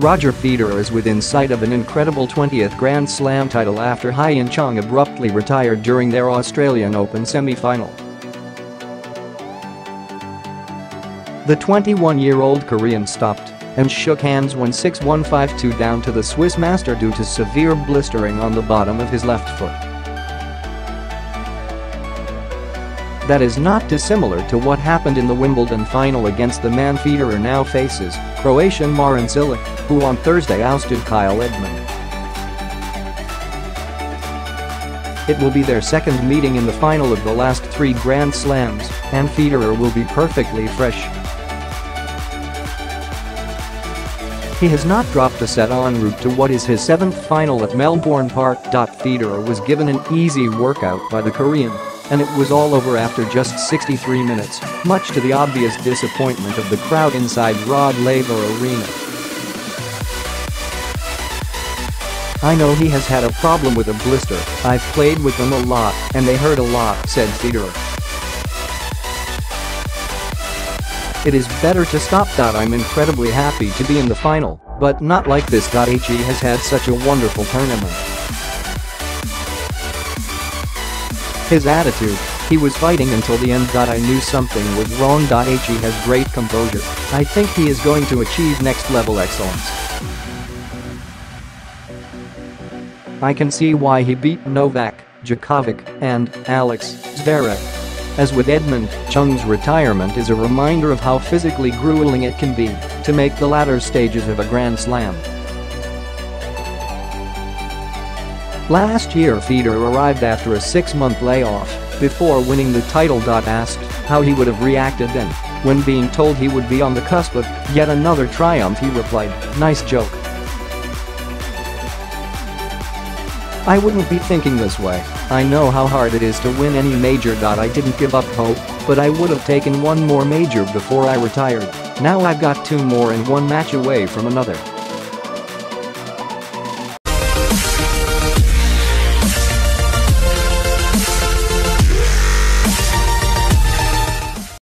Roger Federer is within sight of an incredible 20th Grand Slam title after Hyeon Chung abruptly retired during their Australian Open semi-final. The 21-year-old Korean stopped and shook hands when 6-1 5-2 down to the Swiss master due to severe blistering on the bottom of his left foot. That is not dissimilar to what happened in the Wimbledon final against the man Federer now faces, Croatian Marin Cilic, who on Thursday ousted Kyle Edmund. It will be their second meeting in the final of the last three Grand Slams, and Federer will be perfectly fresh. He has not dropped a set en route to what is his seventh final at Melbourne Park. Federer was given an easy workout by the Korean, and it was all over after just 63 minutes, much to the obvious disappointment of the crowd inside Rod Laver Arena. "I know he has had a problem with a blister. I've played with them a lot, and they hurt a lot," said Federer. "It is better to stop. I'm incredibly happy to be in the final, but not like this. He has had such a wonderful tournament. His attitude, he was fighting until the end. I knew something was wrong. He has great composure. I think he is going to achieve next-level excellence. I can see why he beat Novak, Djokovic, and Alex Zverev. As with Edmund, Chung's retirement is a reminder of how physically grueling it can be to make the latter stages of a Grand Slam." Last year, Federer arrived after a 6-month layoff before winning the title. Asked how he would have reacted then, when being told he would be on the cusp of yet another triumph, he replied, "Nice joke. I wouldn't be thinking this way. I know how hard it is to win any major. I didn't give up hope, but I would have taken one more major before I retired. Now I've got two more and one match away from another."